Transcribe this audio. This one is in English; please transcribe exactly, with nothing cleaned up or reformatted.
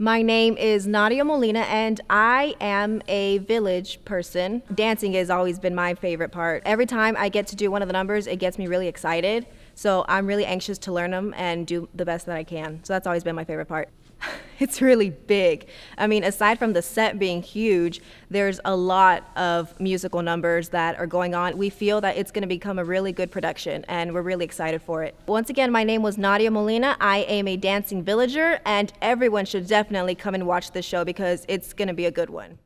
My name is Nadia Molina and I am a village person. Dancing has always been my favorite part. Every time I get to do one of the numbers, it gets me really excited. So I'm really anxious to learn them and do the best that I can. So that's always been my favorite part. It's really big. I mean, aside from the set being huge, there's a lot of musical numbers that are going on. We feel that it's going to become a really good production, and we're really excited for it. Once again, my name was Nadia Molina. I am a dancing villager, and everyone should definitely come and watch this show because it's going to be a good one.